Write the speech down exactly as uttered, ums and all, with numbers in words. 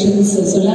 congratulations, Solanki.